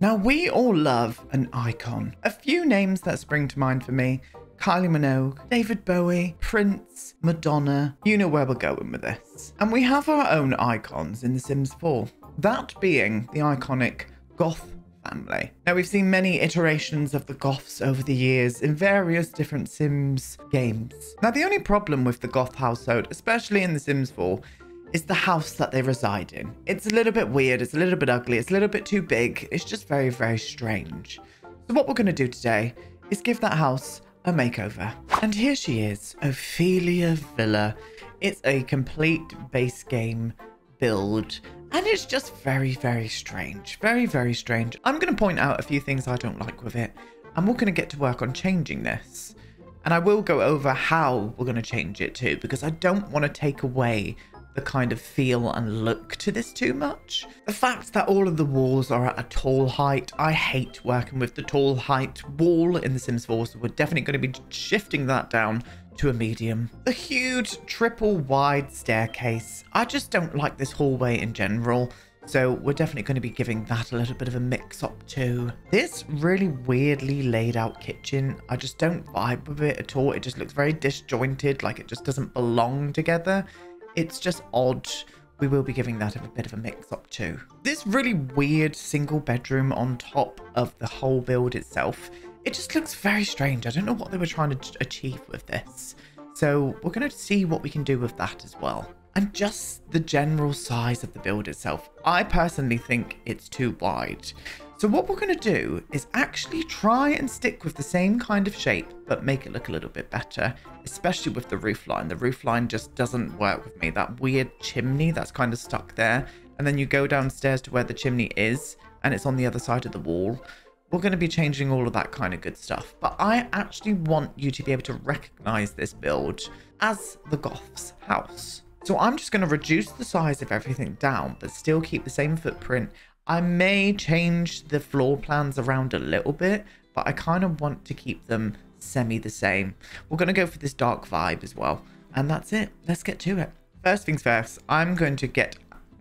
Now, we all love an icon. A few names that spring to mind for me: Kylie Minogue, David Bowie, Prince, Madonna. You know where we're going with this. And we have our own icons in The Sims 4, that being the iconic Goth family. Now, we've seen many iterations of the Goths over the years in various different Sims games. Now, the only problem with the Goth household, especially in The Sims 4, is the house that they reside in. It's a little bit weird, it's a little bit ugly, it's a little bit too big. It's just very, very strange. So what we're going to do today is give that house a makeover. And here she is, Ophelia Villa. It's a complete base game build, and it's just very, very strange. Very, very strange. I'm going to point out a few things I don't like with it, and we're going to get to work on changing this. And I will go over how we're going to change it too, because I don't want to take away the kind of feel and look to this too much. The fact that all of the walls are at a tall height, I hate working with the tall height wall in The Sims 4, so we're definitely going to be shifting that down to a medium. The huge triple wide staircase, I just don't like this hallway in general, so we're definitely going to be giving that a little bit of a mix up too. This really weirdly laid out kitchen, I just don't vibe with it at all. It just looks very disjointed, like it just doesn't belong together. It's just odd. We will be giving that a bit of a mix up too. This really weird single bedroom on top of the whole build itself, it just looks very strange. I don't know what they were trying to achieve with this. So we're going to see what we can do with that as well. And just the general size of the build itself, I personally think it's too wide. So what we're going to do is actually try and stick with the same kind of shape, but make it look a little bit better, especially with the roofline. The roofline just doesn't work with me. That weird chimney that's kind of stuck there, and then you go downstairs to where the chimney is, and it's on the other side of the wall. We're going to be changing all of that kind of good stuff. But I actually want you to be able to recognize this build as the Goth's house. So I'm just going to reduce the size of everything down, but still keep the same footprint. I may change the floor plans around a little bit, but I kind of want to keep them semi the same. We're going to go for this dark vibe as well. And that's it. Let's get to it. First things first, I'm going to get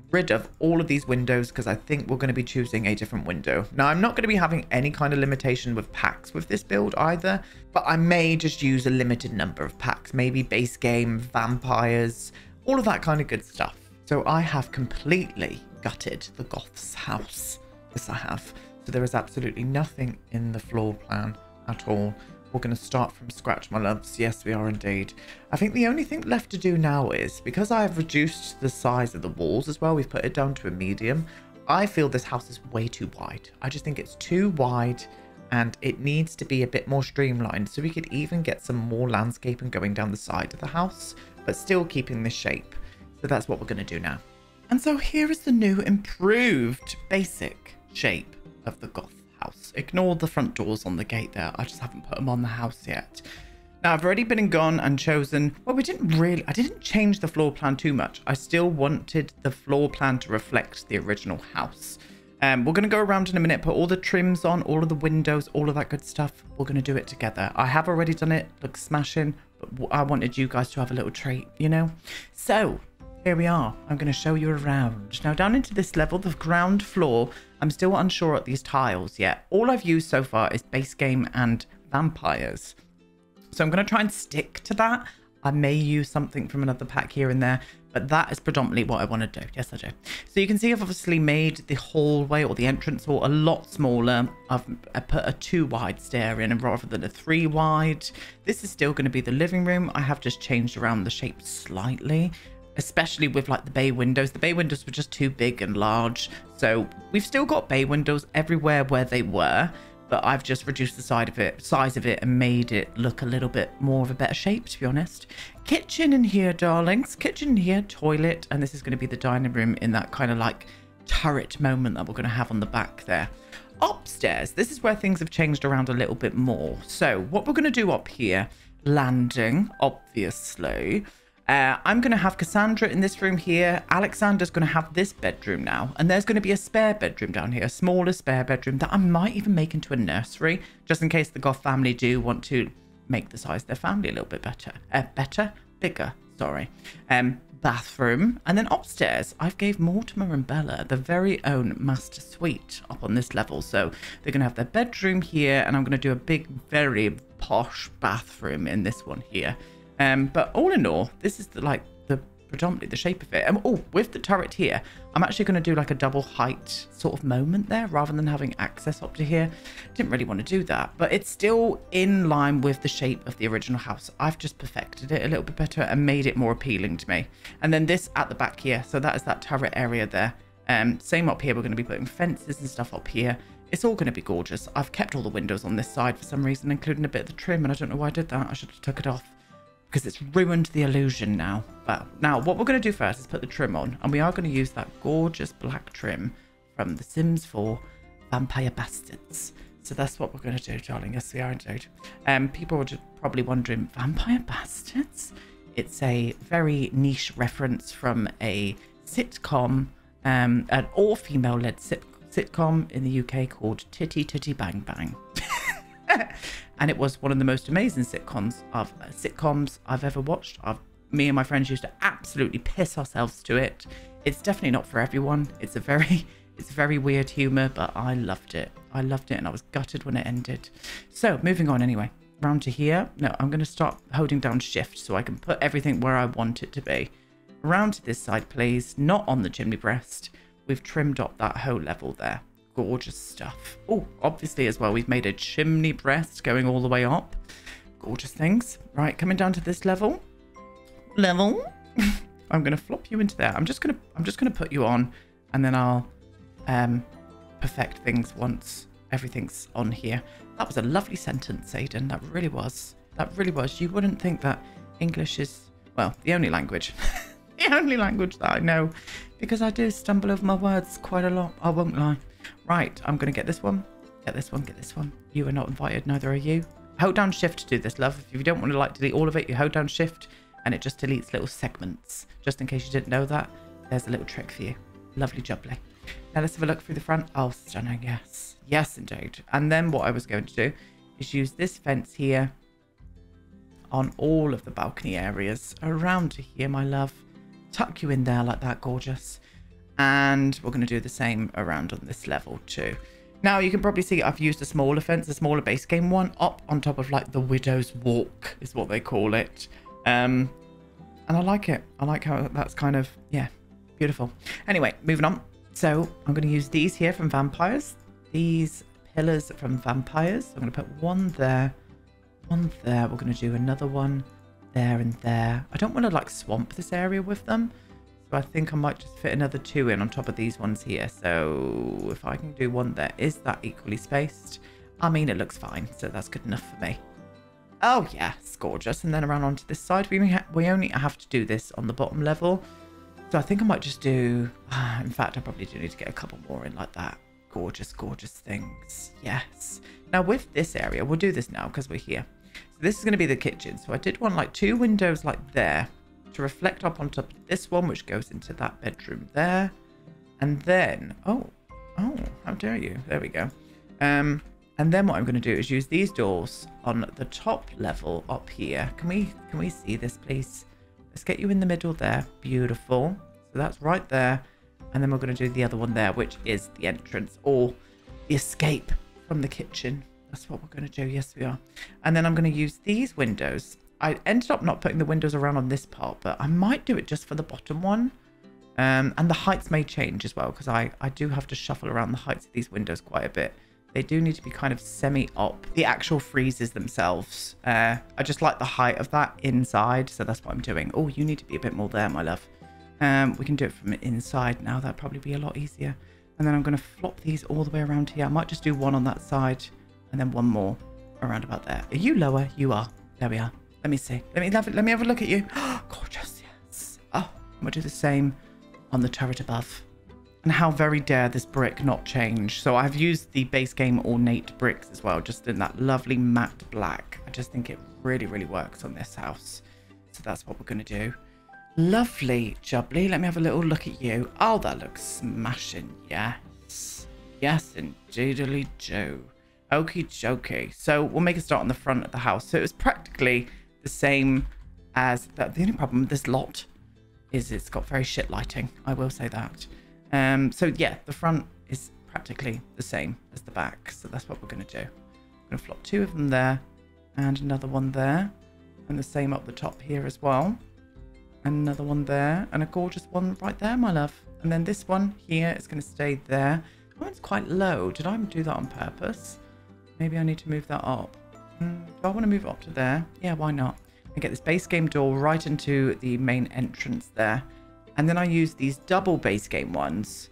rid of all of these windows because I think we're going to be choosing a different window. Now, I'm not going to be having any kind of limitation with packs with this build either, but I may just use a limited number of packs. Maybe base game, vampires, all of that kind of good stuff. So I have completely gutted the Goth's house. This I have. So there is absolutely nothing in the floor plan at all. We're going to start from scratch, my loves. Yes, we are indeed. I think the only thing left to do now is, because I have reduced the size of the walls as well, we've put it down to a medium. I feel this house is way too wide. I just think it's too wide and it needs to be a bit more streamlined. So we could even get some more landscaping going down the side of the house, but still keeping the shape. So that's what we're going to do now. And so here is the new improved basic shape of the Goth house. Ignore the front doors on the gate there. I just haven't put them on the house yet. Now, I've already been and gone and chosen. Well, I didn't change the floor plan too much. I still wanted the floor plan to reflect the original house. We're going to go around in a minute, put all the trims on, all of the windows, all of that good stuff. We're going to do it together. I have already done it. Looks smashing. But I wanted you guys to have a little treat, you know? So here we are. I'm going to show you around. Now, down into this level, the ground floor, I'm still unsure at these tiles yet. All I've used so far is base game and vampires. So I'm going to try and stick to that. I may use something from another pack here and there, but that is predominantly what I want to do. Yes, I do. So you can see I've obviously made the hallway or the entrance hall a lot smaller. I put a 2 wide stair in rather than a 3 wide. This is still going to be the living room. I have just changed around the shape slightly, especially with like the bay windows. The bay windows were just too big and large. So we've still got bay windows everywhere where they were, but I've just reduced the size of it and made it look a little bit more of a better shape, to be honest. Kitchen in here, darlings. Kitchen in here, toilet. And this is going to be the dining room in that kind of like turret moment that we're going to have on the back there. Upstairs, this is where things have changed around a little bit more. So what we're going to do up here, landing, obviously. I'm going to have Cassandra in this room here. Alexander's going to have this bedroom now. And there's going to be a spare bedroom down here, a smaller spare bedroom that I might even make into a nursery, just in case the Goth family do want to make the size of their family a little bit better. Bigger, sorry. bathroom, and then upstairs I've gave Mortimer and Bella their very own master suite up on this level. So they're gonna have their bedroom here, and I'm gonna do a big, very posh bathroom in this one here. But all in all, this is the, like, the predominantly the shape of it. And oh, with the turret here, I'm actually going to do like a double height sort of moment there rather than having access up to here. Didn't really want to do that, but it's still in line with the shape of the original house. I've just perfected it a little bit better and made it more appealing to me. And then this at the back here, so that is that turret area there. Same up here, we're going to be putting fences and stuff up here. It's all going to be gorgeous. I've kept all the windows on this side for some reason, including a bit of the trim, and I don't know why I did that. I should have took it off, because it's ruined the illusion now. Well, now what we're going to do first is put the trim on, and we are going to use that gorgeous black trim from The Sims 4 Vampire Bastards. So that's what we're going to do, darling. Yes, we are indeed. People are just probably wondering, Vampire Bastards? It's a very niche reference from a sitcom, an all-female-led sitcom in the UK called Titty-Titty Bang Bang. And it was one of the most amazing sitcoms I've ever watched. Me and my friends used to absolutely piss ourselves to it. It's definitely not for everyone. It's a very weird humor, but I loved it. I loved it, and I was gutted when it ended. So moving on anyway, round to here. No, I'm going to start holding down shift so I can put everything where I want it to be. Round to this side, please. Not on the chimney breast. We've trimmed up that whole level there. Gorgeous stuff. Oh, obviously as well, we've made a chimney breast going all the way up. Gorgeous things. Right, coming down to this level. I'm gonna flop you into there. I'm just gonna put you on, and then I'll perfect things once everything's on here. That was a lovely sentence, Aiden. That really was. That really was. You wouldn't think that English is, well, the only language. The only language that I know, because I do stumble over my words quite a lot. I won't lie. Right, I'm going to get this one, get this one, get this one. You are not invited, neither are you. Hold down shift to do this, love. If you don't want to like delete all of it, you hold down shift and it just deletes little segments. Just in case you didn't know that, there's a little trick for you. Lovely jubbly. Now let's have a look through the front. Oh, stunning, yes. Yes, indeed. And then what I was going to do is use this fence here on all of the balcony areas around here, my love. Tuck you in there like that, gorgeous. And we're going to do the same around on this level too. Now you can probably see I've used a smaller fence, a smaller base game one, up on top of like the Widow's Walk is what they call it. And I like it. I like how that's kind of, yeah, beautiful. Anyway, moving on. So I'm going to use these here from Vampires. These pillars from Vampires. So I'm going to put one there, one there. We're going to do another one there and there. I don't want to like swamp this area with them. So I think I might just fit another two in on top of these ones here. So if I can do one there, is that equally spaced? I mean, it looks fine. So that's good enough for me. Oh, yeah, it's gorgeous. And then around onto this side, we only have to do this on the bottom level. So I think I might just do... in fact, I probably do need to get a couple more in like that. Gorgeous, gorgeous things. Yes. Now with this area, we'll do this now because we're here. So this is going to be the kitchen. So I did want like two windows like there, to reflect up on top of this one, which goes into that bedroom there, and then oh how dare you, there we go. And then what I'm going to do is use these doors on the top level up here. Can we see this, please? Let's get you in the middle there. Beautiful. So that's right there, and then we're going to do the other one there, which is the entrance or the escape from the kitchen. That's what we're going to do. Yes, we are. And then I'm going to use these windows. I ended up not putting the windows around on this part, but I might do it just for the bottom one. And the heights may change as well, because I do have to shuffle around the heights of these windows quite a bit. They do need to be kind of semi-up, the actual freezes themselves. I just like the height of that inside, so that's what I'm doing. Oh, you need to be a bit more there, my love. We can do it from inside now. That'd probably be a lot easier. And then I'm going to flop these all the way around here. I might just do one on that side, and then one more around about there. Are you lower? You are. There we are. Let me see. Let me have a look at you. Oh, gorgeous, yes. Oh, I'm going to do the same on the turret above. And how very dare this brick not change. So I've used the base game ornate bricks as well, just in that lovely matte black. I just think it really, really works on this house. So that's what we're going to do. Lovely, jubbly. Let me have a little look at you. Oh, that looks smashing, yes. Yes, indeedly do. Okie dokie. So we'll make a start on the front of the house. So it was practically... the same as that. The only problem with this lot is it's got very shit lighting, I will say that. So yeah, the front is practically the same as the back, so that's what we're going to do. I'm going to flop two of them there and another one there, and the same up the top here as well, and another one there, and a gorgeous one right there, my love. And then this one here is going to stay there. That one's quite low. Did I do that on purpose? Maybe I need to move that up. Do I want to move it up to there? Yeah, why not? I get this base game door right into the main entrance there, and then I use these double base game ones.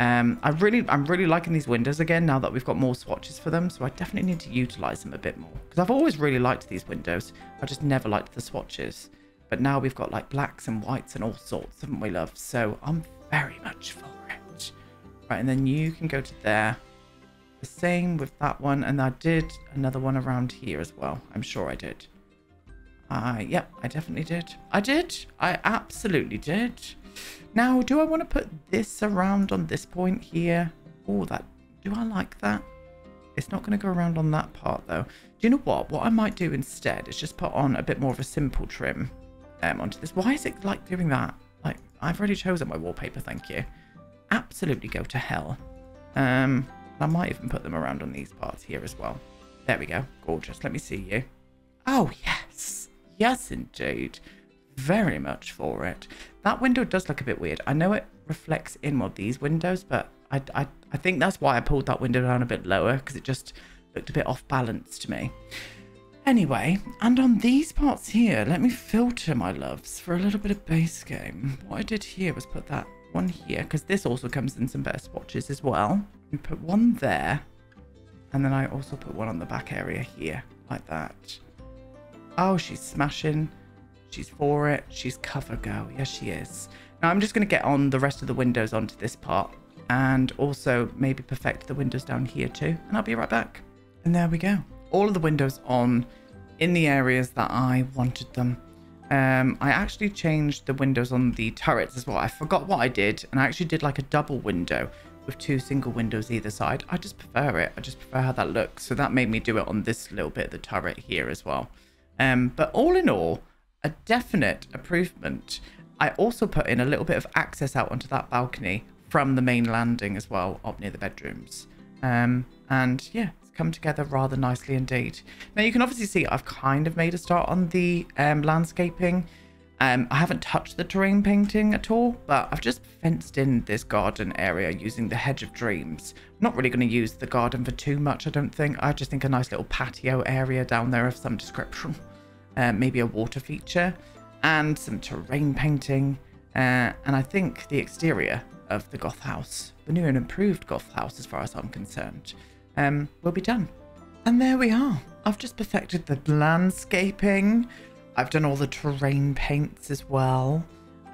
I'm really liking these windows again now that we've got more swatches for them, so I definitely need to utilize them a bit more, because I've always really liked these windows. I just never liked the swatches, but now we've got like blacks and whites and all sorts, haven't we, love? So I'm very much for it. Right, and then you can go to there. The same with that one, and I did another one around here as well. I'm sure I did. Yep, I definitely did. I absolutely did. Now, do I want to put this around on this point here? Oh, that, do I like that? It's not going to go around on that part though. Do you know what I might do instead is just put on a bit more of a simple trim onto this. Why is it like doing that? Like, I've already chosen my wallpaper, thank you. Absolutely go to hell. I might even put them around on these parts here as well. There we go, gorgeous, let me see you. Oh yes, yes indeed, very much for it. That window does look a bit weird. I know it reflects in one of these windows, but I think that's why I pulled that window down a bit lower, because it just looked a bit off balance to me. Anyway, and on these parts here, let me filter, my loves, for a little bit of base game. What I did here was put that one here, because this also comes in some better swatches as well. We put one there, and then I also put one on the back area here, like that. Oh, she's smashing. She's for it. She's cover girl. Yes, she is. Now I'm just going to get on the rest of the windows onto this part, and also maybe perfect the windows down here too. And I'll be right back. And there we go. All of the windows on in the areas that I wanted them. I actually changed the windows on the turrets as well. I forgot what I did, and I actually did like a double window with two single windows either side. I just prefer it. I just prefer how that looks. So that made me do it on this little bit of the turret here as well. But all in all, a definite improvement. I also put in a little bit of access out onto that balcony from the main landing as well, up near the bedrooms. And yeah, it's come together rather nicely indeed. Now you can obviously see I've kind of made a start on the landscaping. I haven't touched the terrain painting at all, but I've just fenced in this garden area using the hedge of dreams. I'm not really going to use the garden for too much, I don't think. I just think a nice little patio area down there of some description, maybe a water feature and some terrain painting. And I think the exterior of the Goth house, the new and improved Goth house as far as I'm concerned, will be done. And there we are. I've just perfected the landscaping. I've done all the terrain paints as well,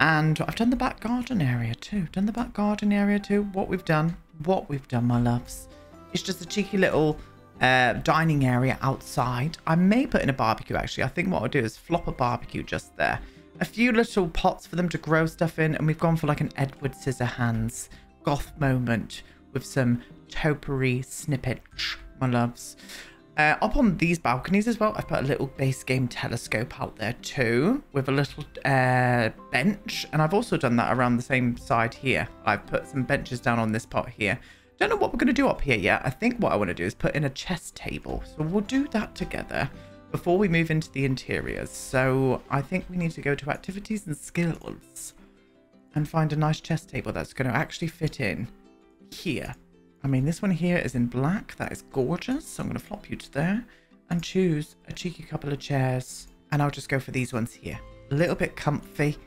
and I've done the back garden area too. What we've done, my loves, it's just a cheeky little dining area outside. I may put in a barbecue actually. I think what I'll do is flop a barbecue just there. A few little pots for them to grow stuff in, and we've gone for like an Edward Scissorhands Goth moment with some topiary snippets, my loves. Up on these balconies as well, I've put a little base game telescope out there too, with a little bench. And I've also done that around the same side here. I've put some benches down on this part here. Don't know what we're going to do up here yet. I think what I want to do is put in a chess table. So we'll do that together before we move into the interiors. So I think we need to go to activities and skills and find a nice chess table that's going to actually fit in here. I mean, this one here is in black. That is gorgeous. So I'm going to flop you to there and choose a cheeky couple of chairs. And I'll just go for these ones here. A little bit comfy.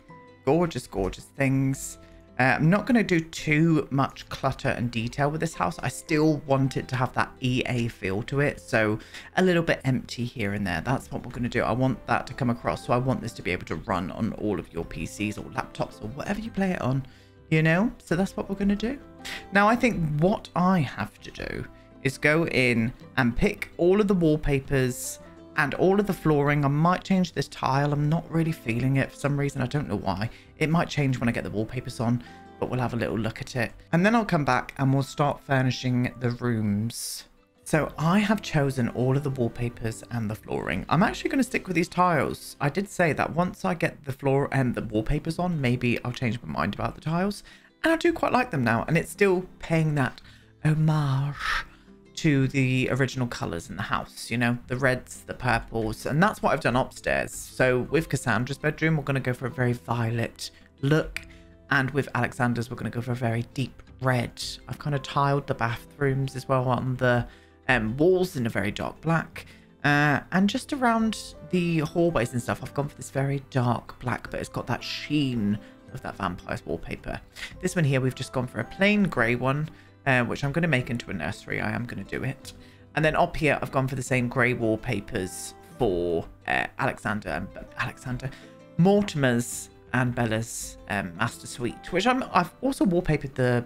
Gorgeous, gorgeous things. I'm not going to do too much clutter and detail with this house. I still want it to have that EA feel to it. So a little bit empty here and there. That's what we're going to do. I want that to come across. So I want this to be able to run on all of your PCs or laptops or whatever you play it on. You know, so that's what we're going to do. Now, I think what I have to do is go in and pick all of the wallpapers and all of the flooring. I might change this tile. I'm not really feeling it for some reason. I don't know why. It might change when I get the wallpapers on, but we'll have a little look at it. And then I'll come back and we'll start furnishing the rooms. So I have chosen all of the wallpapers and the flooring. I'm actually going to stick with these tiles. I did say that once I get the floor and the wallpapers on, maybe I'll change my mind about the tiles. And I do quite like them now. And it's still paying that homage to the original colors in the house, you know, the reds, the purples, and that's what I've done upstairs. So with Cassandra's bedroom, we're going to go for a very violet look, and with Alexander's, we're going to go for a very deep red. I've kind of tiled the bathrooms as well on the walls in a very dark black, and just around the hallways and stuff, I've gone for this very dark black, but it's got that sheen of that Vampire's wallpaper. This one here, we've just gone for a plain grey one, which I'm going to make into a nursery. I am going to do it. And then up here, I've gone for the same grey wallpapers for Mortimer's and Bella's master suite, which I've also wallpapered the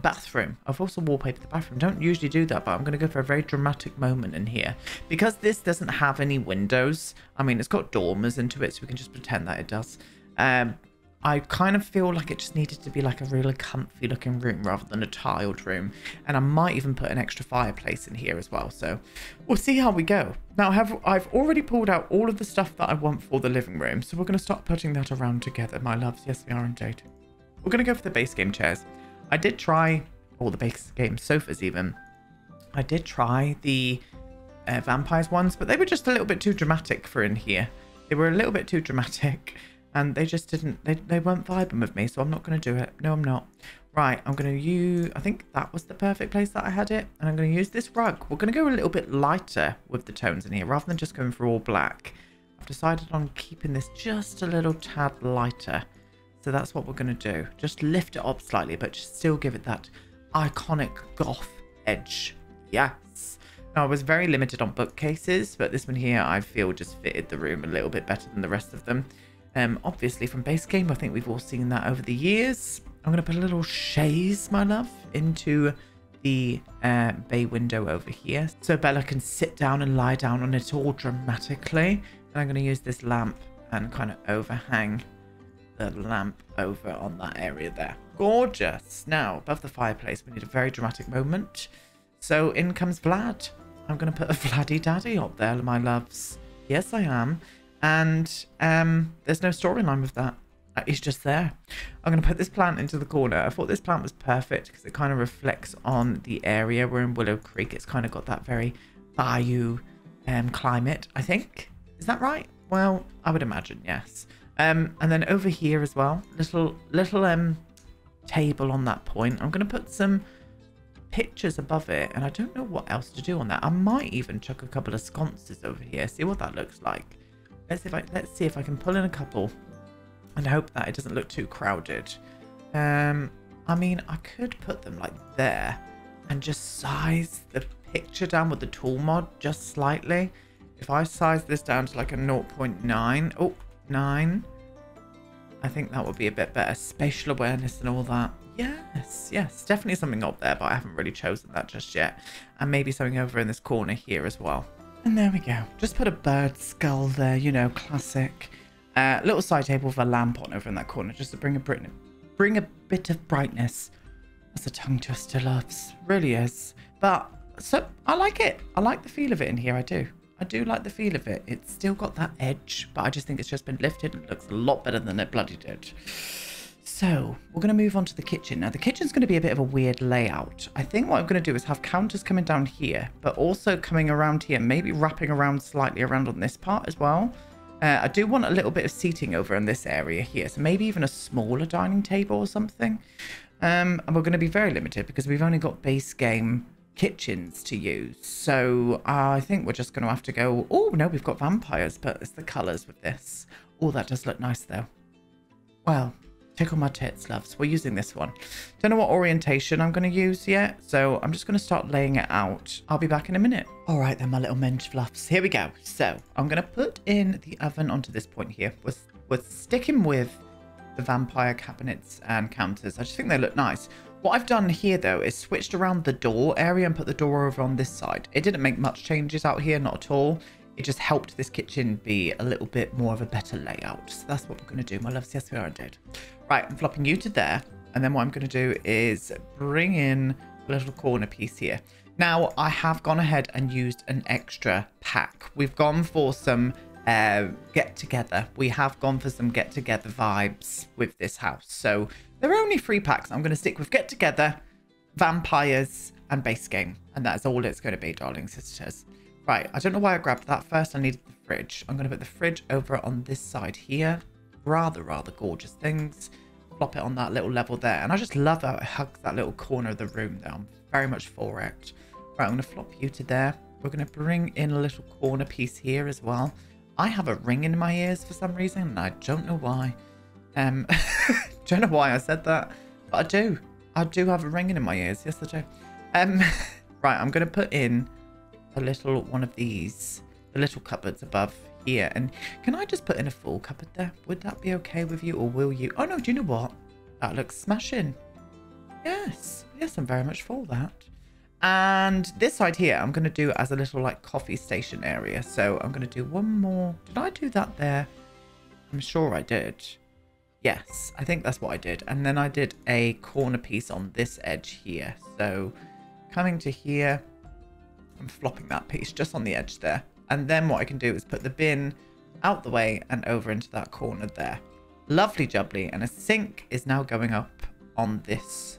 bathroom. I've also wallpapered the bathroom. Don't usually do that, but I'm going to go for a very dramatic moment in here. Because this doesn't have any windows, I mean, it's got dormers into it, so we can just pretend that it does. I kind of feel like it just needed to be like a really comfy looking room rather than a tiled room. And I might even put an extra fireplace in here as well. So we'll see how we go. Now I've already pulled out all of the stuff that I want for the living room. So we're going to start putting that around together, my loves. Yes, we are indeed. We're going to go for the base game chairs. I did try, or the base game sofas even. I did try the vampires ones, but they were just a little bit too dramatic for in here. They were a little bit too dramatic. And they just didn't, they weren't vibing with me, so I'm not going to do it. No, I'm not. Right, I'm going to use, I think that was the perfect place that I had it. And I'm going to use this rug. We're going to go a little bit lighter with the tones in here, rather than just going for all black. I've decided on keeping this just a little tad lighter. So that's what we're going to do. Just lift it up slightly, but just still give it that iconic goth edge. Yes. Now, I was very limited on bookcases, but this one here, I feel just fitted the room a little bit better than the rest of them. Obviously from Base Game, I think we've all seen that over the years. I'm going to put a little chaise, my love, into the bay window over here. So Bella can sit down and lie down on it all dramatically. And I'm going to use this lamp and kind of overhang the lamp over on that area there. Gorgeous. Now, above the fireplace, we need a very dramatic moment. So in comes Vlad. I'm going to put a Vladdy Daddy up there, my loves. Yes, I am. And there's no storyline with that. It's just there. I'm going to put this plant into the corner. I thought this plant was perfect because it kind of reflects on the area. We're in Willow Creek. It's kind of got that very bayou climate, I think. Is that right? Well, I would imagine, yes. And then over here as well, little table on that point. I'm going to put some pictures above it, and I don't know what else to do on that. I might even chuck a couple of sconces over here, see what that looks like. Let's see if I can pull in a couple and hope that it doesn't look too crowded. I mean, I could put them like there and just size the picture down with the tool mod just slightly. If I size this down to like a 0.9, oh, 9, I think that would be a bit better. Spatial awareness and all that. Yes, yes, definitely something up there, but I haven't really chosen that just yet. And maybe something over in this corner here as well. And there we go. Just put a bird skull there, you know, classic. Little side table with a lamp on over in that corner, just to bring a bit of brightness. That's a tongue twister, loves. Really is. But so I like it. I like the feel of it in here. I do. I do like the feel of it. It's still got that edge, but I just think it's just been lifted. It looks a lot better than it bloody did. So we're going to move on to the kitchen. Now the kitchen's going to be a bit of a weird layout. I think what I'm going to do is have counters coming down here, but also coming around here, maybe wrapping around slightly around on this part as well. I do want a little bit of seating over in this area here. So maybe even a smaller dining table or something. And we're going to be very limited because we've only got base game kitchens to use. So I think we're just going to have to go, oh no, we've got vampires, but it's the colors with this. Oh, that does look nice though. Well, tickle my tits, loves. We're using this one. Don't know what orientation I'm going to use yet, so I'm just going to start laying it out. I'll be back in a minute. All right then, my little mensch fluffs. Here we go. So I'm going to put in the oven onto this point here. We're sticking with the vampire cabinets and counters. I just think they look nice. What I've done here though is switched around the door area and put the door over on this side. It didn't make much changes out here, not at all. It just helped this kitchen be a little bit more of a better layout. So that's what we're going to do, my loves. Yes, we are indeed. Right, I'm flopping you to there. And then what I'm going to do is bring in little corner piece here. Now, I have gone ahead and used an extra pack. We've gone for some Get Together. We have gone for some Get Together vibes with this house. So there are only 3 packs. I'm going to stick with Get Together, Vampires, and Base Game. And that's all it's going to be, darling sisters. Right, I don't know why I grabbed that first. I needed the fridge. I'm going to put the fridge over on this side here. Rather gorgeous things. Plop it on that little level there. And I just love how it hugs that little corner of the room there. I'm very much for it. Right, I'm going to flop you to there. We're going to bring in a little corner piece here as well. I have a ring in my ears for some reason, and I don't know why. Don't know why I said that, but I do. I do have a ring in my ears. Yes, I do. Right, I'm going to put in a little one of these, the little cupboards above here. And can I just put in a full cupboard there? Would that be okay with you, or will you? Oh, no, do you know what? That looks smashing. Yes. Yes, I'm very much for that. And this side here, I'm going to do as a little, like, coffee station area. So I'm going to do one more. Did I do that there? I'm sure I did. Yes, I think that's what I did. And then I did a corner piece on this edge here. So coming to here, I'm flopping that piece just on the edge there. And then what I can do is put the bin out the way and over into that corner there. Lovely jubbly. And a sink is now going up on this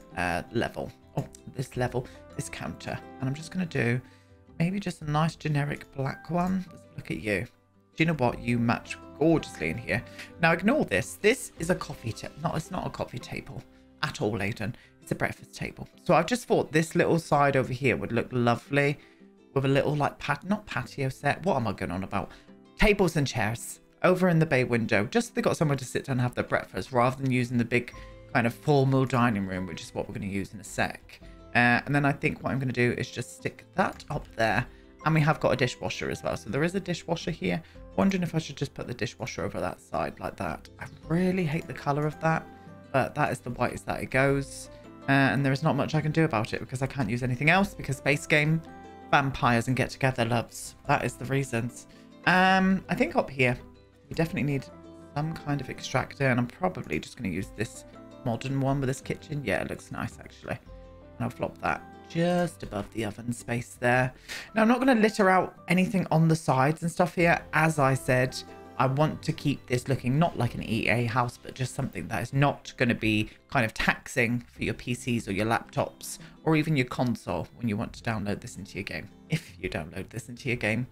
level. Oh, this level, this counter. And I'm just going to do maybe just a nice generic black one. Let's look at you. Do you know what? You match gorgeously in here. Now, ignore this. This is a coffee table. No, it's not a coffee table at all, Aiden. It's a breakfast table. So I've just thought this little side over here would look lovely with a little, like, not patio set. What am I going on about? Tables and chairs over in the bay window. Just so they got somewhere to sit down and have their breakfast rather than using the big kind of formal dining room, which is what we're going to use in a sec. And then I think what I'm going to do is just stick that up there. And we have got a dishwasher as well. So there is a dishwasher here. Wondering if I should just put the dishwasher over that side like that. I really hate the colour of that, but that is the whitest that it goes. And there is not much I can do about it because I can't use anything else because Base Game, Vampires, and Get Together loves. That is the reasons. I think up here, we definitely need some kind of extractor. And I'm probably just going to use this modern one with this kitchen. Yeah, it looks nice actually. And I'll flop that just above the oven space there. Now, I'm not going to litter out anything on the sides and stuff here. As I said, I want to keep this looking not like an EA house, but just something that is not going to be kind of taxing for your PCs or your laptops or even your console when you want to download this into your game, if you download this into your game.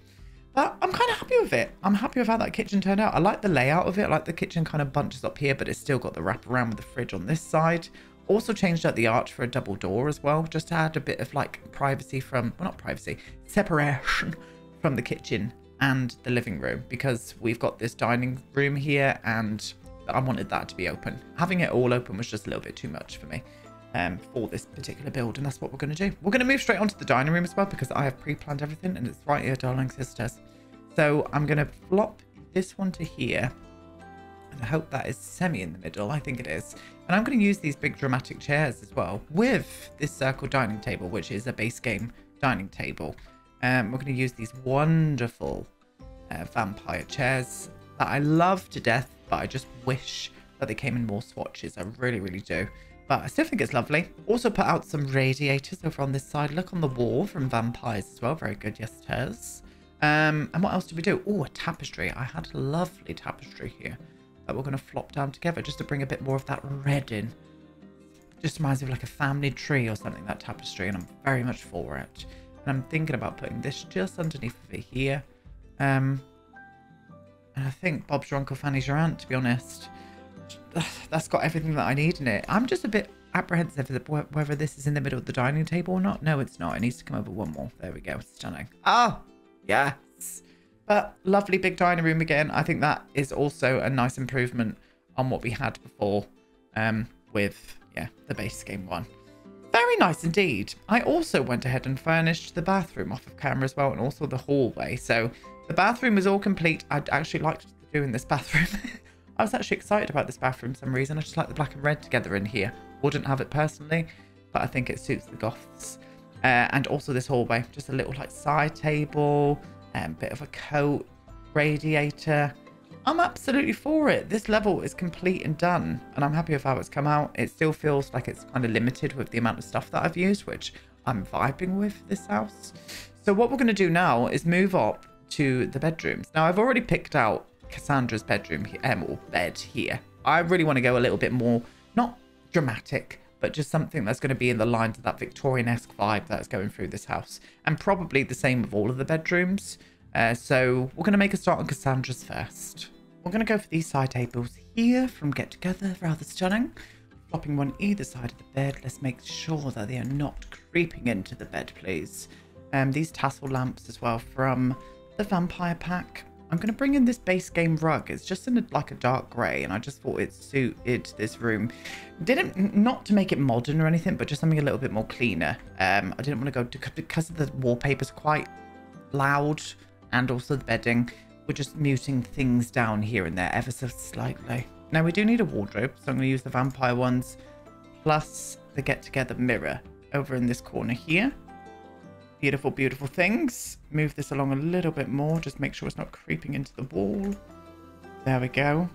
But I'm kind of happy with it. I'm happy with how that kitchen turned out. I like the layout of it. I like the kitchen kind of bunches up here, but it's still got the wraparound with the fridge on this side. Also changed out the arch for a double door as well, just to add a bit of, like, privacy from, well, not privacy, separation from the kitchen and the living room, because we've got this dining room here and I wanted that to be open. Having it all open was just a little bit too much for me for this particular build, and that's what we're going to do. We're going to move straight onto the dining room as well because I have pre-planned everything and it's right here, darling sisters. So I'm going to flop this one to here. I hope that is semi in the middle. I think it is. And I'm going to use these big dramatic chairs as well with this circle dining table, which is a Base Game dining table. We're going to use these wonderful vampire chairs that I love to death, but I just wish that they came in more swatches. I really do. But I still think it's lovely. Also put out some radiators over on this side. Look on the wall from Vampires as well. Very good. Yes, it is. And what else did we do? Oh, a tapestry. I had a lovely tapestry here. That we're going to flop down together just to bring a bit more of that red in. Just reminds me of like a family tree or something, that tapestry, and I'm very much for it. And I'm thinking about putting this just underneath of it here. And I think Bob's your uncle, Fanny's your aunt, to be honest. That's got everything that I need in it. I'm just a bit apprehensive whether this is in the middle of the dining table or not. No, it's not. It needs to come over one more. There we go. Stunning. Oh, yes. But lovely big dining room again. I think that is also a nice improvement on what we had before with, yeah, the Base Game one. Very nice indeed. I also went ahead and furnished the bathroom off of camera as well, and also the hallway. So the bathroom was all complete. I actually liked doing this bathroom. I was actually excited about this bathroom for some reason. I just like the black and red together in here. Wouldn't have it personally, but I think it suits the Goths. And also this hallway, just a little like side table. Bit of a coat, radiator, I'm absolutely for it. This level is complete and done, and I'm happy with how it's come out. It still feels like it's kind of limited with the amount of stuff that I've used, which I'm vibing with this house. So what we're going to do now is move up to the bedrooms. Now, I've already picked out Cassandra's bedroom or bed here. I really want to go a little bit more, not dramatic, but just something that's going to be in the lines of that Victorian-esque vibe that's going through this house. And probably the same with all of the bedrooms. So we're going to make a start on Cassandra's first. We're going to go for these side tables here from Get Together. Rather stunning. Flopping one either side of the bed. Let's make sure that they are not creeping into the bed, please. These tassel lamps as well from the Vampire pack. I'm going to bring in this base game rug. It's just in like a dark grey, and I just thought it suited this room. Didn't, not to make it modern or anything, but just something a little bit more cleaner. I didn't want to go, because the wallpaper's quite loud, and also the bedding. We're just muting things down here and there ever so slightly. Now, we do need a wardrobe, so I'm going to use the Vampire ones, plus the Get Together mirror over in this corner here. Beautiful, beautiful things. Move this along a little bit more. Just make sure it's not creeping into the wall. There we go.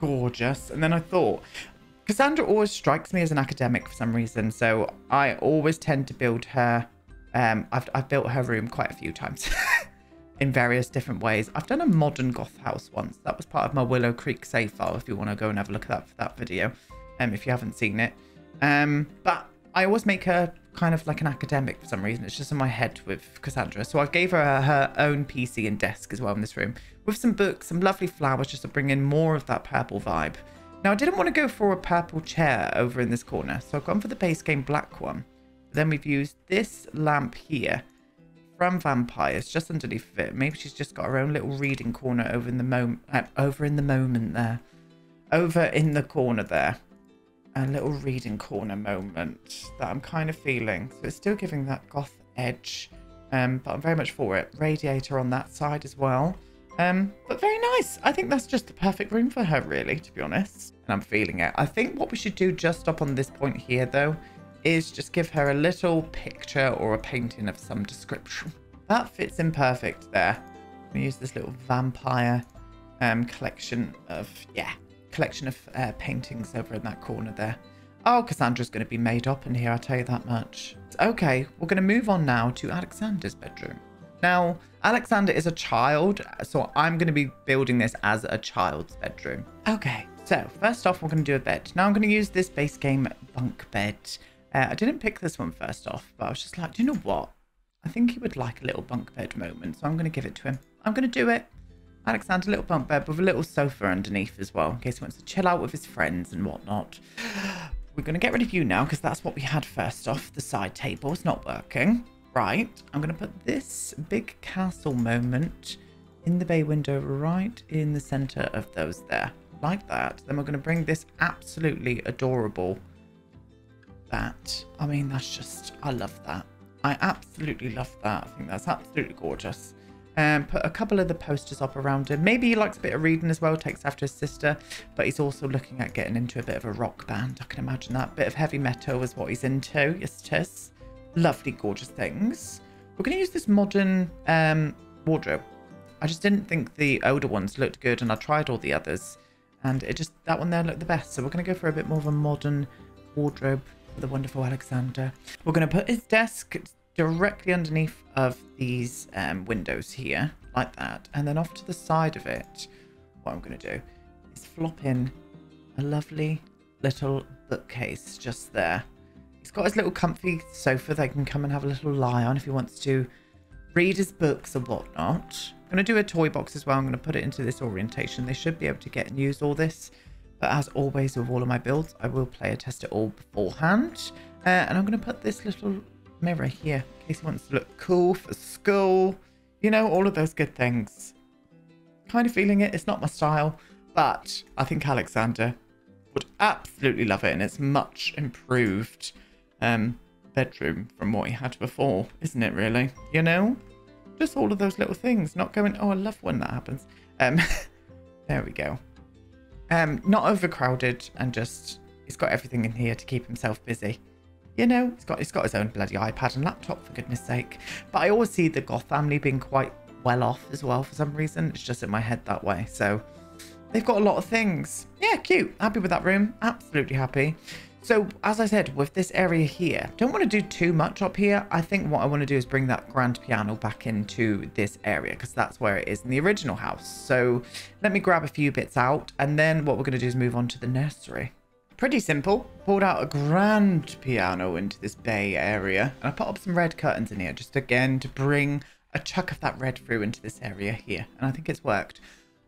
Gorgeous. And then I thought, Cassandra always strikes me as an academic for some reason. So I always tend to build her. I've built her room quite a few times in various different ways. I've done a modern goth house once. That was part of my Willow Creek save file, if you want to go and have a look at that for that video, if you haven't seen it. But I always make her kind of like an academic for some reason. It's just in my head with Cassandra. So I gave her own PC and desk as well in this room, with some books, some lovely flowers, just to bring in more of that purple vibe. Now, I didn't want to go for a purple chair over in this corner, so I've gone for the base game black one. Then we've used this lamp here from Vampires just underneath of it. Maybe she's just got her own little reading corner over in the over in the corner there. A little reading corner moment that I'm kind of feeling. So it's still giving that goth edge, but I'm very much for it. Radiator on that side as well, but very nice. I think that's just the perfect room for her, really, to be honest, and I'm feeling it. I think what we should do just up on this point here, though, is just give her a little picture or a painting of some description. That fits in perfect there. I'm gonna use this little Vampire collection of paintings over in that corner there. Oh, Cassandra's going to be made up in here, I'll tell you that much. Okay, we're going to move on now to Alexander's bedroom. Now, Alexander is a child, so I'm going to be building this as a child's bedroom. Okay, so first off, we're going to do a bed. Now, I'm going to use this base game bunk bed. I didn't pick this one first off, but I was just like, do you know what? I think he would like a little bunk bed moment, so I'm going to give it to him. I'm going to do it. Alexander, little bunk bed with a little sofa underneath as well, in case he wants to chill out with his friends and whatnot. We're going to get rid of you now, because that's what we had first off. The side table is not working. Right, I'm going to put this big castle moment in the bay window right in the centre of those there. Like that. Then we're going to bring this absolutely adorable bat. I mean, that's just, I love that. I absolutely love that. I think that's absolutely gorgeous. Put a couple of the posters up around him. Maybe he likes a bit of reading as well, takes after his sister, but he's also looking at getting into a bit of a rock band. I can imagine that. Bit of heavy metal is what he's into. Yes, tis. Lovely, gorgeous things. We're going to use this modern wardrobe. I just didn't think the older ones looked good, and I tried all the others, and it just, that one there looked the best. So we're going to go for a bit more of a modern wardrobe for the wonderful Alexander. We're going to put his desk directly underneath of these windows here, like that. And then off to the side of it, what I'm going to do is flop in a lovely little bookcase just there. He's got his little comfy sofa that he can come and have a little lie on if he wants to read his books or whatnot. I'm going to do a toy box as well. I'm going to put it into this orientation. They should be able to get and use all this. But as always with all of my builds, I will play and test it all beforehand. And I'm going to put this little mirror here in case he wants to look cool for school, you know, all of those good things. Kind of feeling it. It's not my style, but I think Alexander would absolutely love it, and it's much improved bedroom from what he had before, isn't it, really? You know, just all of those little things. Not going, oh, I love when that happens. There we go. Not overcrowded, and just he's got everything in here to keep himself busy. You know, he's got his own bloody iPad and laptop, for goodness sake. But I always see the goth family being quite well off as well for some reason. It's just in my head that way. So They've got a lot of things. Yeah, cute. Happy with that room. Absolutely happy. So, as I said, with this area here, don't want to do too much up here. I think what I want to do is bring that grand piano back into this area because that's where it is in the original house. So, let me grab a few bits out and then what we're going to do is move on to the nursery. Pretty simple. Pulled out a grand piano into this bay area and I put up some red curtains in here just again to bring a chuck of that red through into this area here. And I think it's worked.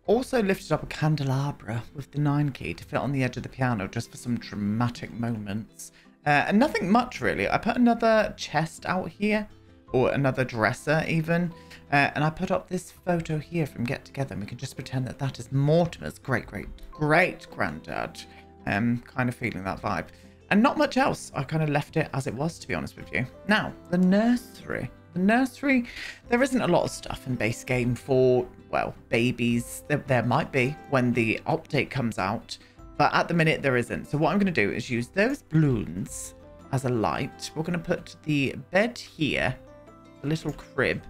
Also lifted up a candelabra with the 9 key to fit on the edge of the piano just for some dramatic moments. And nothing much really. I put another chest out here or another dresser even. And I put up this photo here from Get Together and we can just pretend that that is Mortimer's great granddad. Kind of feeling that vibe. And not much else. I kind of left it as it was, to be honest with you. Now, the nursery. The nursery, there isn't a lot of stuff in Base Game for, well, babies. There might be when the update comes out, but at the minute there isn't. So what I'm going to do is use those balloons as a light. We're going to put the bed here, the little crib.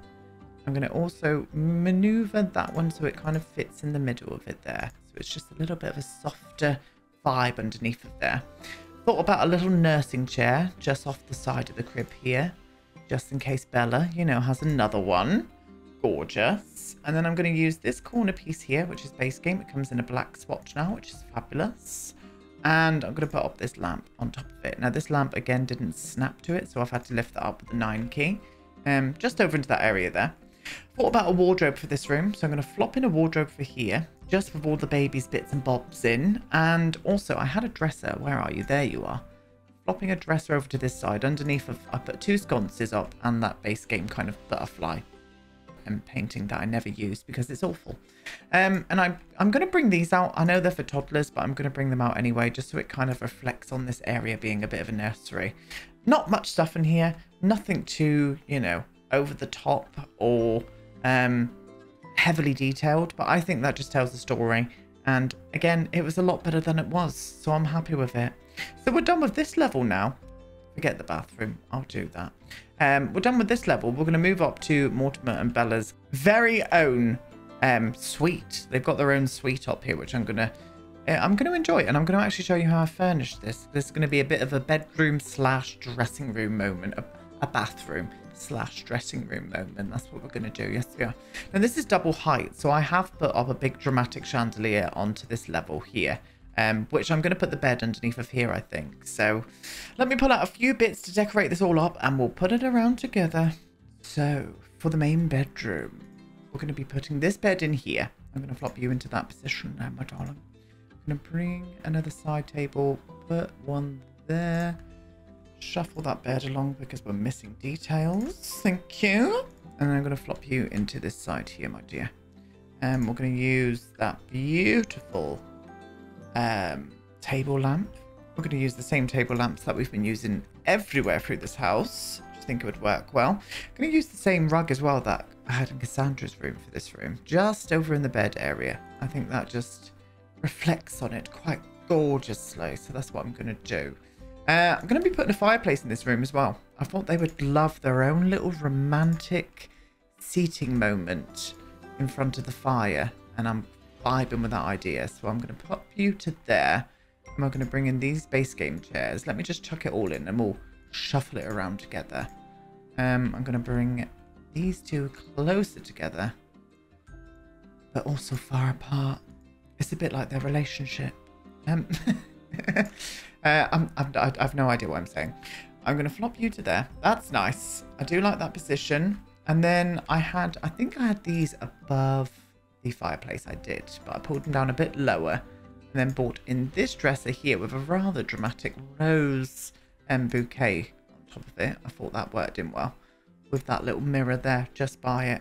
I'm going to also maneuver that one so it kind of fits in the middle of it there. So it's just a little bit of a softer vibe underneath of there. Thought about a little nursing chair just off the side of the crib here. Just in case Bella, you know, has another one. Gorgeous. And then I'm going to use this corner piece here, which is Base Game. It comes in a black swatch now, which is fabulous. And I'm going to put up this lamp on top of it. Now, this lamp, again, didn't snap to it, so I've had to lift that up with the 9 key. Just over into that area there. Thought about a wardrobe for this room, so I'm going to flop in a wardrobe for here, just with all the baby's bits and bobs in. And also, I had a dresser. Where are you? There you are. Flopping a dresser over to this side. Underneath, I put 2 sconces up and that Base Game kind of butterfly and painting that I never used because it's awful. And I'm going to bring these out. I know they're for toddlers, but I'm going to bring them out anyway just so it kind of reflects on this area being a bit of a nursery. Not much stuff in here. Nothing too, you know, over the top or heavily detailed. But I think that just tells the story. And again, it was a lot better than it was. So I'm happy with it. So we're done with this level now. Forget the bathroom. I'll do that. We're done with this level. We're going to move up to Mortimer and Bella's very own suite. They've got their own suite up here, which I'm going to enjoy. And I'm going to actually show you how I furnished this. This is going to be a bit of a bedroom slash dressing room moment. A bathroom slash dressing room moment. That's what we're going to do. Yes, yeah. Now this is double height. So I have put up a big dramatic chandelier onto this level here. Which I'm going to put the bed underneath of here, I think. So let me pull out a few bits to decorate this all up and we'll put it around together. So for the main bedroom, we're going to be putting this bed in here. I'm going to flop you into that position now, my darling. I'm going to bring another side table, put one there. Shuffle that bed along because we're missing details. Thank you. And I'm going to flop you into this side here, my dear. And we're going to use that beautiful table lamp. We're going to use the same table lamps that we've been using everywhere through this house. I just think it would work well. I'm going to use the same rug as well that I had in Cassandra's room for this room, just over in the bed area. I think that just reflects on it quite gorgeously. So that's what I'm going to do. I'm going to be putting a fireplace in this room as well. I thought they would love their own little romantic seating moment in front of the fire. And I'm vibing with that idea, so I'm going to pop you to there and I'm going to bring in these Base Game chairs. Let me just chuck it all in and we'll shuffle it around together. I'm going to bring these two closer together but also far apart. It's a bit like their relationship. I've no idea what I'm saying. I'm going to flop you to there. That's nice. I do like that position. And then I think I had these above the fireplace, I did, but I pulled them down a bit lower and then brought in this dresser here with a rather dramatic rose and bouquet on top of it. I thought that worked in well with that little mirror there just by it.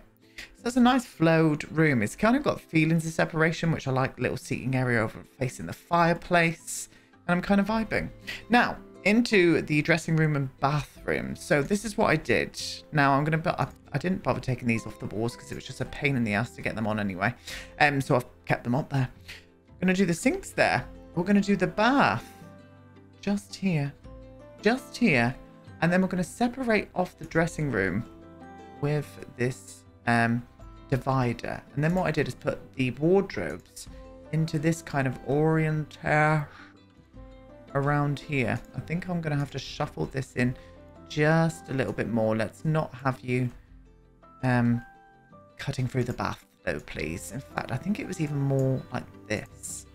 So it's a nice flowed room. It's kind of got feelings of separation, which I like. Little seating area over facing the fireplace, and I'm kind of vibing. Now into the dressing room and bathroom. So this is what I did. Now I'm going to, I didn't bother taking these off the walls because it was just a pain in the ass to get them on anyway. So I've kept them up there. I'm going to do the sinks there. We're going to do the bath just here. And then we're going to separate off the dressing room with this divider. And then what I did is put the wardrobes into this kind of orientation around here. I think I'm going to have to shuffle this in just a little bit more. Let's not have you cutting through the bath though, please. In fact, I think it was even more like this.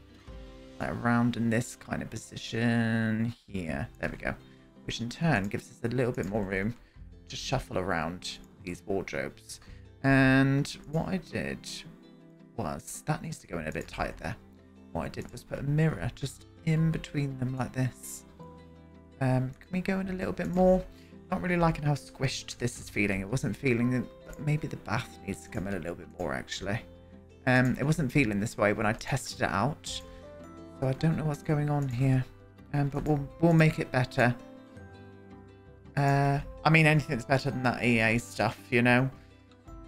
Like around in this kind of position here. There we go. Which in turn gives us a little bit more room to shuffle around these wardrobes. And what I did was, that needs to go in a bit tight there. What I did was put a mirror just in between them like this. Can we go in a little bit more? Not really liking how squished this is feeling. It wasn't feeling that. Maybe the bath needs to come in a little bit more actually. It wasn't feeling this way when I tested it out, so I don't know what's going on here. But we'll make it better. I mean, anything's better than that EA stuff, you know.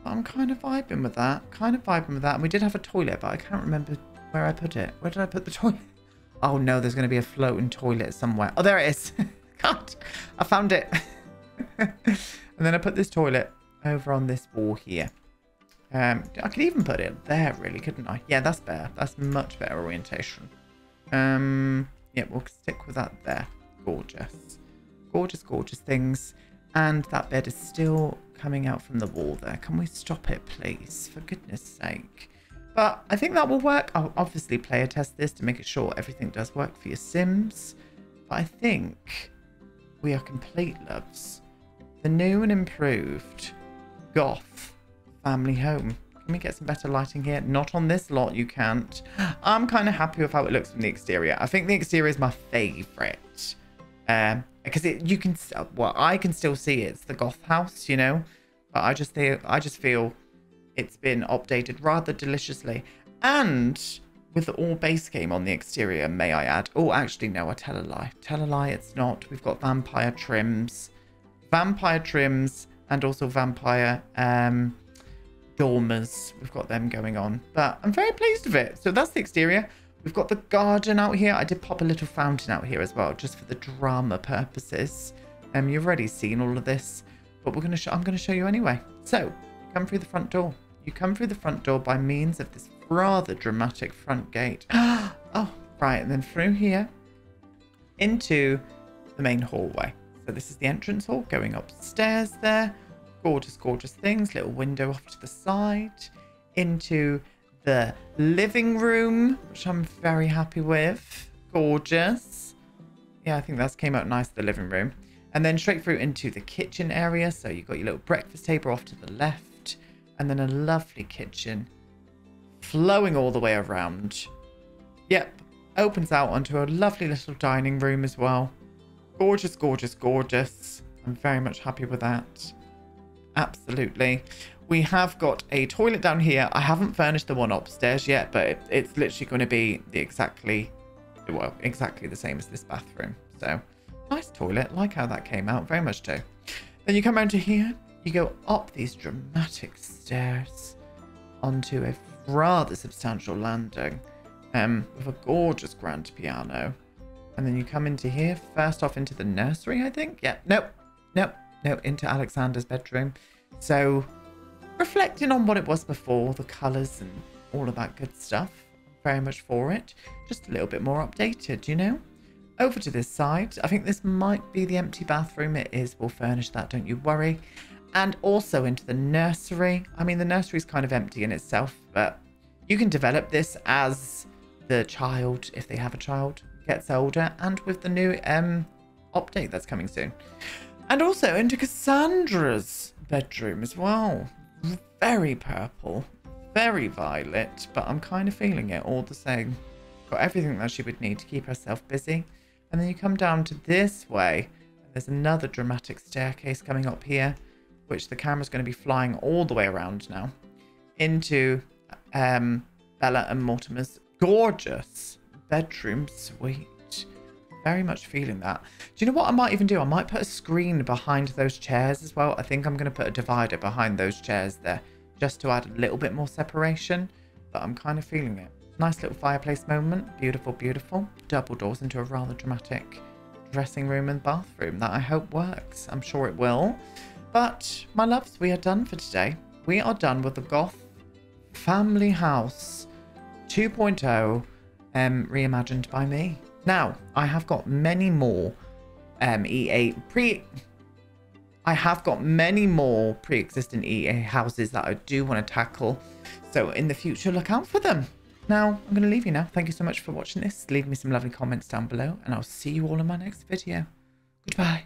But I'm kind of vibing with that. And we did have a toilet, but I can't remember where I put it. Where did I put the toilet? Oh no, there's going to be a floating toilet somewhere. Oh, there it is. God, I found it. And then I put this toilet over on this wall here. I could even put it there, really, couldn't I? Yeah, that's better. That's much better orientation. Yeah, we'll stick with that there. Gorgeous. Gorgeous, gorgeous things. And that bed is still coming out from the wall there. Can we stop it, please? For goodness sake. But I think that will work. I'll obviously player test this to make sure everything does work for your Sims. But I think we are complete, loves. The new and improved Goth family home. Can we get some better lighting here? Not on this lot, you can't. I'm kind of happy with how it looks from the exterior. I think the exterior is my favourite. Because you can, well, I can still see it's the Goth house, you know. But I just feel it's been updated rather deliciously. And with all base game on the exterior, may I add. Oh, actually, no, I tell a lie. It's not. We've got vampire trims. And also vampire dormers. We've got them going on. But I'm very pleased with it. So that's the exterior. We've got the garden out here. I did pop a little fountain out here as well, just for the drama purposes. You've already seen all of this, but we're I'm going to show you anyway. So come through the front door. You come through the front door by means of this rather dramatic front gate. Oh, right. And then through here into the main hallway. So this is the entrance hall going upstairs there. Gorgeous, gorgeous things. Little window off to the side into the living room, which I'm very happy with. Gorgeous. Yeah, I think that's came out nice, the living room. And then straight through into the kitchen area. So you've got your little breakfast table off to the left. And then a lovely kitchen flowing all the way around. Yep. Opens out onto a lovely little dining room as well. Gorgeous, gorgeous, gorgeous. I'm very much happy with that. Absolutely. We have got a toilet down here. I haven't furnished the one upstairs yet, but it's literally going to be the exactly the same as this bathroom. So nice toilet. Like how that came out. Very much so. Then you come around to here. You go up these dramatic stairs onto a rather substantial landing with a gorgeous grand piano. And then you come into here, first off into the nursery, I think. Yeah, nope, into Alexander's bedroom. So, reflecting on what it was before, the colours and all of that good stuff. Very much for it. Just a little bit more updated, you know. Over to this side. I think this might be the empty bathroom. It is. We'll furnish that, don't you worry. And also into the nursery. I mean, the nursery's kind of empty in itself, but you can develop this as the child, if they have a child, gets older, and with the new update that's coming soon. And also into Cassandra's bedroom as well. Very purple, very violet, but I'm kind of feeling it all the same. Got everything that she would need to keep herself busy. And then you come down to this way. There's another dramatic staircase coming up here, which the camera's going to be flying all the way around now into Bella and Mortimer's gorgeous bedroom suite. Very much feeling that. Do you know what I might even do? I might put a screen behind those chairs as well. I think I'm going to put a divider behind those chairs there just to add a little bit more separation, but I'm kind of feeling it. Nice little fireplace moment. Beautiful, beautiful. Double doors into a rather dramatic dressing room and bathroom that I hope works. I'm sure it will. But my loves, we are done for today. We are done with the Goth family house. 2.0 reimagined by me. Now, I have got many more pre-existing EA houses that I do want to tackle. So in the future, look out for them. Now, I'm going to leave you now. Thank you so much for watching this. Leave me some lovely comments down below, and I'll see you all in my next video. Goodbye.